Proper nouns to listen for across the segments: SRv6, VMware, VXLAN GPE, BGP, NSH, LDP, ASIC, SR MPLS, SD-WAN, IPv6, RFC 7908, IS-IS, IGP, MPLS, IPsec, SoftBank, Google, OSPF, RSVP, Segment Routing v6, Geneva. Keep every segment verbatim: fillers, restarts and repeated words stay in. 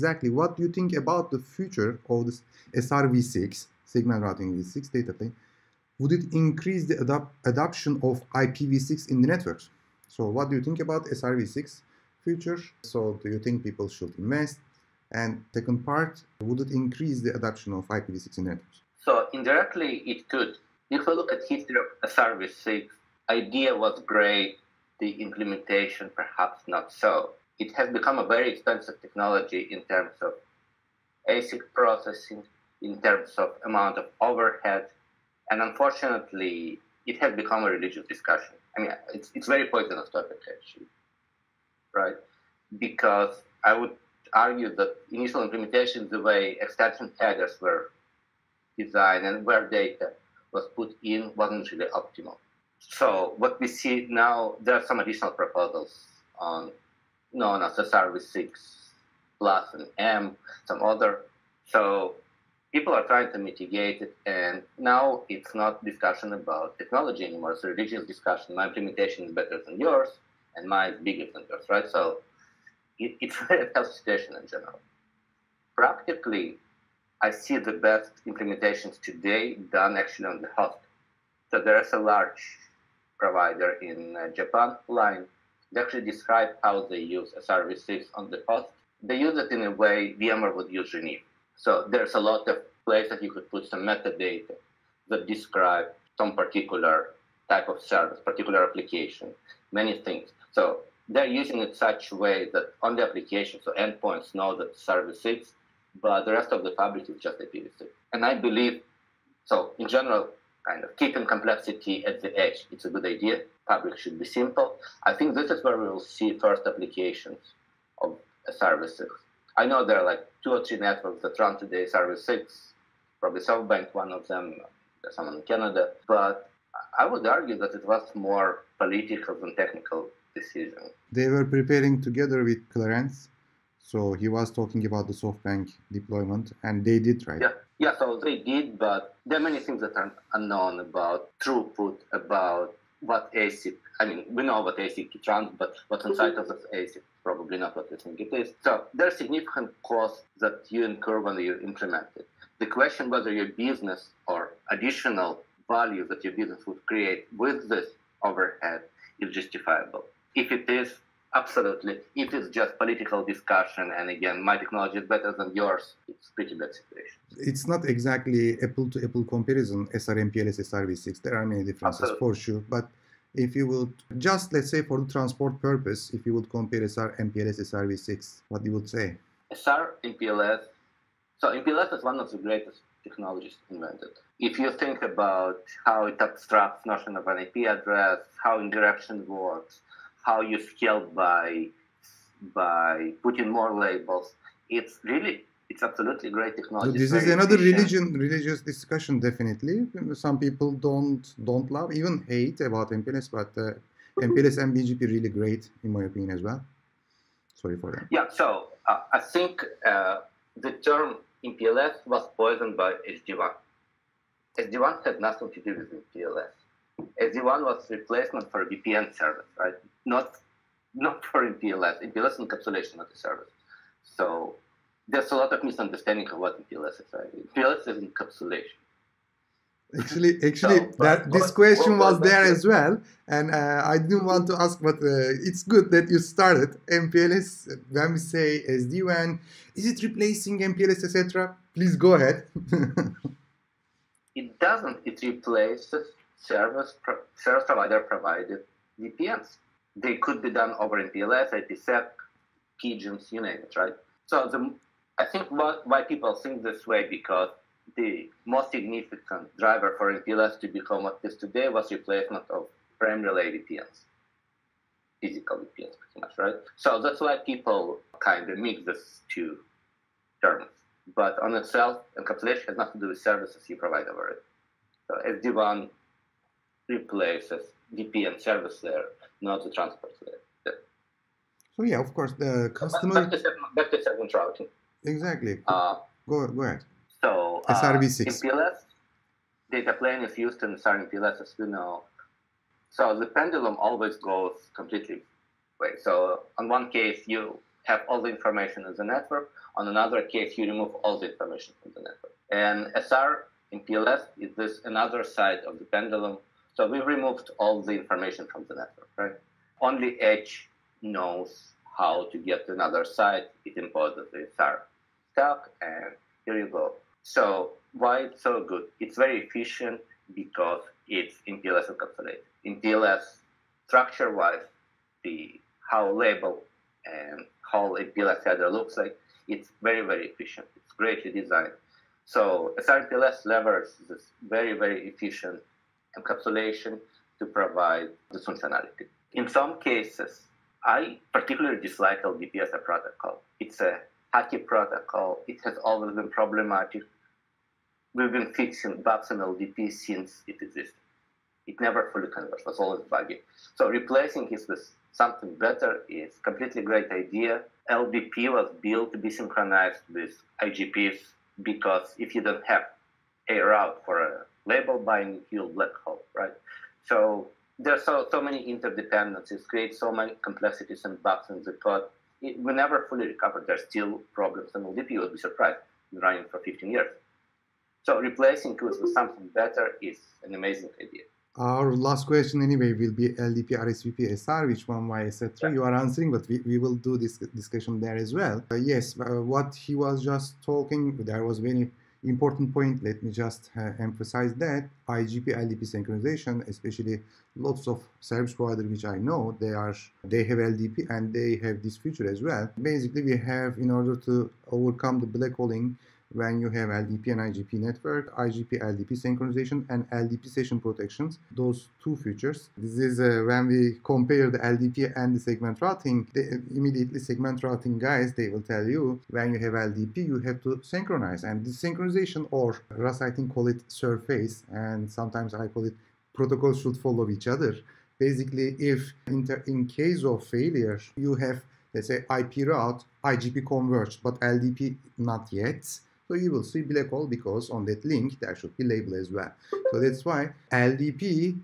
exactly what do you think about the future of this S R v six, segment routing v six data plane? Would it increase the adop adoption of I P v six in the networks? So what do you think about S R v six future? So do you think people should invest? And second part, would it increase the adoption of I P v six in networks? So indirectly, it could. If we look at history of S R v six, idea was great, the implementation perhaps not so. It has become a very expensive technology in terms of ASIC processing, in terms of amount of overhead, and unfortunately, it has become a religious discussion. I mean, it's, it's very poisonous topic, actually, right? Because I would argue that initial implementation, the way extension headers were designed and where data was put in, wasn't really optimal. So what we see now, there are some additional proposals on known as S R v six plus and M, some other. So people are trying to mitigate it, and now it's not discussion about technology anymore. It's a religious discussion. My implementation is better than yours, and mine is bigger than yours, right? So it, it's a very tough situation in general. Practically, I see the best implementations today done actually on the host. So there is a large provider in Japan, Line. They actually describe how they use S R v six on the host. They use it in a way VMware would use Geneva. So there's a lot of places you could put some metadata that describe some particular type of service, particular application, many things. So they're using it such a way that on the application, so endpoints know that S R v six, but the rest of the fabric is just I P v six. And I believe, so in general, kind of keeping complexity at the edge, it's a good idea. Fabric should be simple. I think this is where we will see first applications of S R v six. I know there are like two or three networks that run today S R v six, probably SoftBank, one of them, there's someone in Canada, but I would argue that it was more political than technical decision. They were preparing together with Clarence, so he was talking about the SoftBank deployment, and they did, right? Yeah. Yeah, so they did, but there are many things that are unknown about throughput, about what ASIC, I mean, we know what ASIC it runs, but what's inside of the ASIC, probably not what we think it is. So there are significant costs that you incur when you implement it. The question whether your business or additional value that your business would create with this overhead is justifiable. If it is, absolutely. If it's just political discussion, and again, my technology is better than yours, it's a pretty bad situation. It's not exactly apple-to-apple comparison, S R M P L S, S R v six. There are many differences, absolutely, for sure. But if you would just, let's say, for the transport purpose, if you would compare S R M P L S, S R v six, what you would say? S R M P L S. So M P L S is one of the greatest technologies invented. If you think about how it abstracts notion of an I P address, how indirection works, how you scale by by putting more labels. It's really, it's absolutely great technology. So this is another religion, religious discussion, definitely. Some people don't don't love, even hate about M P L S, but uh, M P L S and B G P really great, in my opinion, as well. Sorry for that. Yeah, so uh, I think uh, the term M P L S was poisoned by S D WAN. S D WAN had nothing to do with M P L S. S D WAN was replacement for V P N service, right? Not, not for M P L S. M P L S encapsulation of the service. So there's a lot of misunderstanding of what M P L S is. Right? M P L S is encapsulation. Actually, actually, so, that this question was there as well, and uh, I didn't want to ask, but uh, it's good that you started. M P L S. When we say S D WAN, is it replacing M P L S, et cetera? Please go ahead. It doesn't. It replaces service pro service provider provided V P Ns. They could be done over M P L S, I P sec, P G I Ms, you name it, right? So the, I think what, why people think this way, because the most significant driver for M P L S to become what it is today was replacement of frame relay V P Ns, physical V P Ns pretty much, right? So that's why people kind of mix these two terms. But on itself, encapsulation has nothing to do with services you provide over it. So S D WAN replaces V P N service layer, not the transport layer. Yeah. So yeah, of course, the customer... Back to segment, back to segment routing. Exactly. Uh, go, go ahead. So uh, S R v six. M P L S, data plane is used in S R M P L S, as we know. So the pendulum always goes completely away. So on one case, you have all the information in the network. On another case, you remove all the information from the network. And S R M P L S is this another side of the pendulum. So we removed all the information from the network, right? Only edge knows how to get to another side. It imposes the S R stack, and here you go. So why it's so good? It's very efficient because it's M P L S encapsulated. M P L S structure-wise, the how label and how M P L S header looks like, it's very, very efficient. It's greatly designed. So S R M P L S leverages this very, very efficient encapsulation to provide this functionality. In some cases, I particularly dislike L D P as a protocol. It's a hacky protocol. It has always been problematic. We've been fixing bugs in L D P since it existed. It never fully converged. It was always buggy. So replacing it with something better is a completely great idea. L D P was built to be synchronized with I G Ps because if you don't have a route for a label binding, you'll black hole, right? So there's so, so many interdependencies, create so many complexities and bugs in the code. It, we never fully recovered. There's still problems in L D P. You'll be surprised. Been running for fifteen years. So replacing it with something better is an amazing idea. Our last question anyway will be L D P, R S V P, S R, which one, why, et cetera. Yeah. You are answering, but we, we will do this discussion there as well. Uh, yes, uh, what he was just talking, there was very important point. Let me just uh, emphasize that I G P, L D P synchronization, especially lots of service providers which I know, they are they have L D P and they have this feature as well. Basically, we have, in order to overcome the black holing, when you have L D P and I G P network, I G P, L D P synchronization and L D P session protections, those two features. This is uh, when we compare the L D P and the segment routing, they, immediately segment routing guys, they will tell you when you have L D P, you have to synchronize. And this synchronization, or Russ, I think, call it surface, and sometimes I call it protocols should follow each other. Basically, if inter in case of failure, you have, let's say, I P route, I G P converged, but L D P not yet. So you will see black hole because on that link there should be label as well. So that's why L D P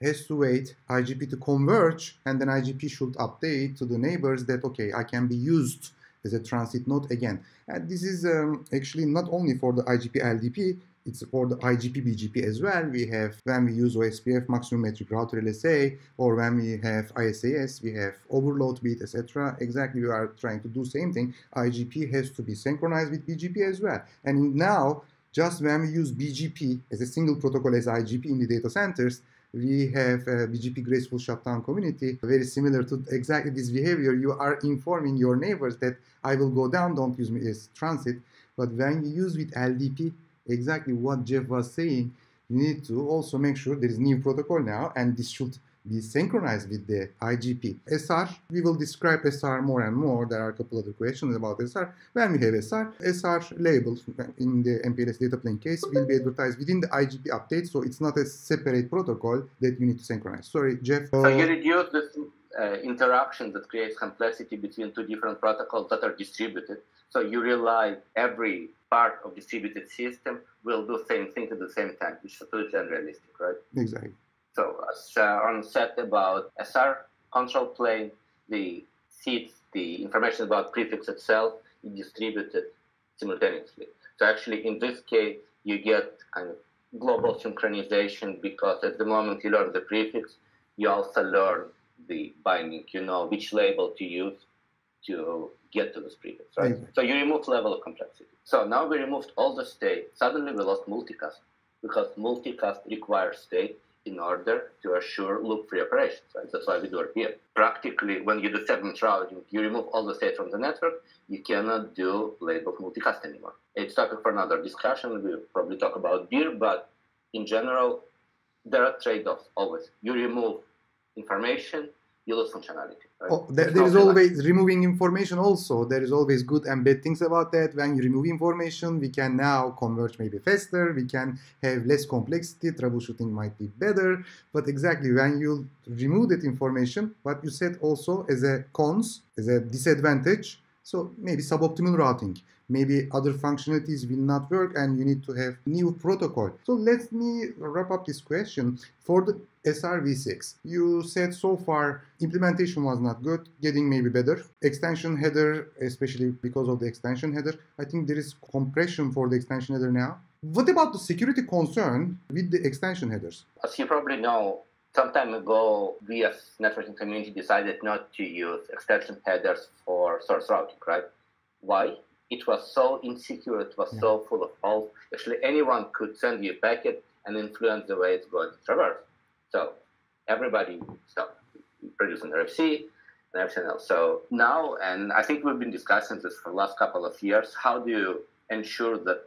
has to wait I G P to converge, and then I G P should update to the neighbors that, okay, I can be used as a transit node again. And this is um, actually not only for the I G P L D P, it's for the I G P B G P as well. We have, when we use O S P F, maximum metric router L S A, or when we have I S I S, we have overload bit, et cetera. Exactly, we are trying to do same thing. I G P has to be synchronized with B G P as well. And now, just when we use B G P as a single protocol as I G P in the data centers, we have a B G P graceful shutdown community, very similar to exactly this behavior. You are informing your neighbors that I will go down, don't use me as transit. But when you use with L D P, exactly what Jeff was saying, you need to also make sure there is new protocol now, and this should be synchronized with the I G P. S R, we will describe S R more and more. There are a couple other questions about S R. When we have S R, S R labels in the M P L S data plane case will be advertised within the I G P update, so it's not a separate protocol that you need to synchronize. Sorry, Jeff. So you reduce this uh, interaction that creates complexity between two different protocols that are distributed. So you rely every part of distributed system will do the same thing at the same time, which is absolutely unrealistic, right? Exactly. So as Sharon said about S R control plane, the seeds, the information about prefix itself is distributed simultaneously. So actually in this case, you get kind of global synchronization because at the moment you learn the prefix, you also learn the binding, you know which label to use to get to this prefix, right? Mm-hmm. So you remove level of complexity. So now we removed all the state. Suddenly we lost multicast because multicast requires state in order to assure loop-free operations, right? That's why we do R P M. Practically, when you do segment routing, you remove all the state from the network, you cannot do labeled multicast anymore. It's topic for another discussion. We'll probably talk about beer, but in general, there are trade-offs always. You remove information, you lose functionality. Right? Oh, there, there is always like removing information also. There is always good and bad things about that. When you remove information, we can now converge maybe faster. We can have less complexity. Troubleshooting might be better. But exactly when you remove that information, what you said also as a cons, as a disadvantage, So maybe suboptimal routing, maybe other functionalities will not work and you need to have new protocol. So let me wrap up this question. For the S R v six, you said so far implementation was not good, getting maybe better. Extension header, especially because of the extension header, I think there is compression for the extension header now. What about the security concern with the extension headers? As you probably know, some time ago, we as networking community decided not to use extension headers for source routing, right? Why? It was so insecure, it was yeah. so full of holes. Actually, anyone could send you a packet and influence the way it's going to traverse. So everybody stopped producing R F C and everything else. So now, and I think we've been discussing this for the last couple of years, how do you ensure that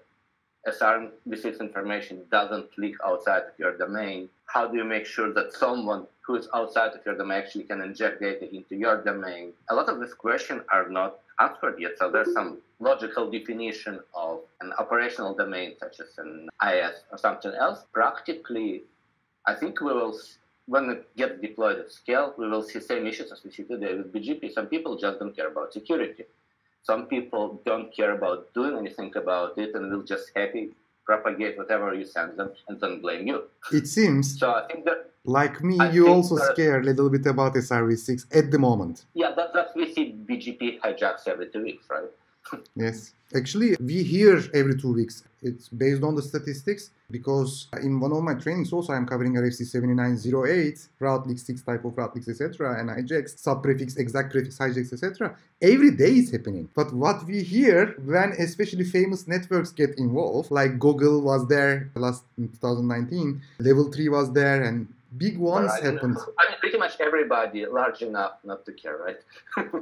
S R v six information doesn't leak outside of your domain? How do you make sure that someone who is outside of your domain actually can inject data into your domain? A lot of these questions are not answered yet, so there's some logical definition of an operational domain, such as an I S or something else. Practically, I think we will, when it gets deployed at scale, we will see same issues as we see today with B G P. Some people just don't care about security. Some people don't care about doing anything about it and will just happy propagate whatever you send them and then blame you. It seems, so I think that, like me, I you also scared a little bit about S R v six at the moment. Yeah, that, that's we see B G P hijacks every two weeks, right? Yes. Actually, we hear every two weeks. It's based on the statistics because in one of my trainings also I'm covering R F C seven nine zero eight, route leak six type of route leaks, et cetera, and hijacks, sub-prefix, exact prefix hijacks, et cetera. Every day is happening. But what we hear when especially famous networks get involved, like Google was there last in twenty nineteen, Level three was there, and big ones right. happened. I mean, pretty much everybody large enough not to care, right?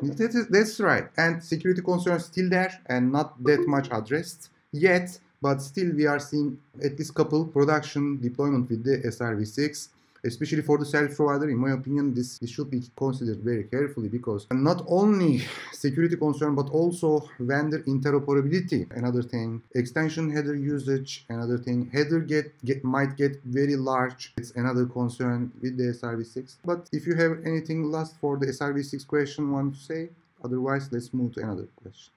that is, that's right. And security concerns still there and not that much addressed yet. But still, we are seeing at least couple production deployment with the S R v six, especially for the service provider. In my opinion, this, this should be considered very carefully because not only security concern, but also vendor interoperability, another thing, extension header usage, another thing, header get, get might get very large. It's another concern with the S R v six. But if you have anything last for the S R v six question, want to say? Otherwise, let's move to another question.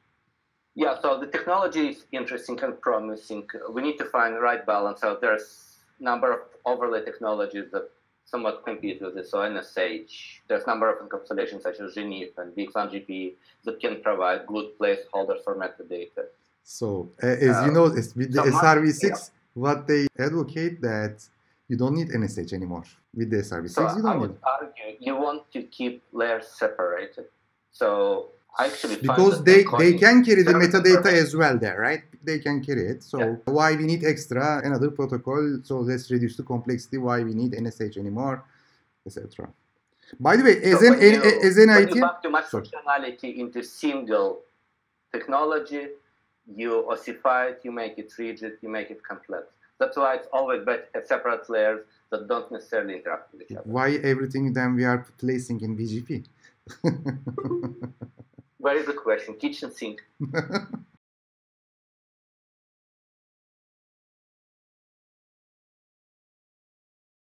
Yeah, so the technology is interesting and promising. We need to find the right balance. So there's a number of overlay technologies that somewhat compete with this, so N S H. There's a number of encapsulations such as Geneva and V X LAN G P that can provide good placeholders for metadata. So, uh, as um, you know, with the so S R v six, yeah. what they advocate that you don't need N S H anymore. With the S R v six, so you don't I would need argue you want to keep layers separated. So, Actually because they, they can carry the metadata perfect. as well there, right? They can carry it. So yeah. why we need extra, another protocol, so let's reduce the complexity, why we need N S H anymore, et cetera. By the way, as so an, you, as an idea... you back too much sorry. functionality into single technology, you ossify it, you make it rigid, you make it complex. That's why it's always better to have separate layers that don't necessarily interact with each other. Why everything then we are placing in B G P? Where is the question? Kitchen sink.